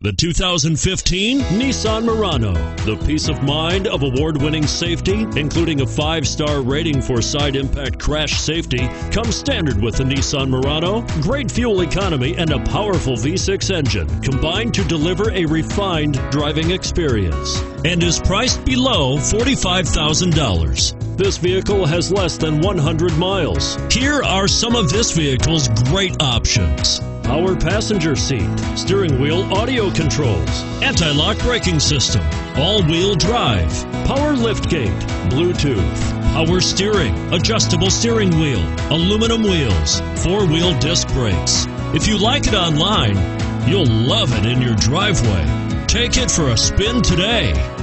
The 2015 Nissan Murano. The peace of mind of award-winning safety, including a 5-star rating for side impact crash safety, comes standard with the Nissan Murano. Great fuel economy and a powerful V6 engine combined to deliver a refined driving experience, and is priced below $45,000. This vehicle has less than 100 miles. Here are some of this vehicle's great options: power passenger seat, steering wheel audio controls, anti-lock braking system, all-wheel drive, power liftgate, Bluetooth, power steering, adjustable steering wheel, aluminum wheels, 4-wheel disc brakes. If you like it online, you'll love it in your driveway. Take it for a spin today.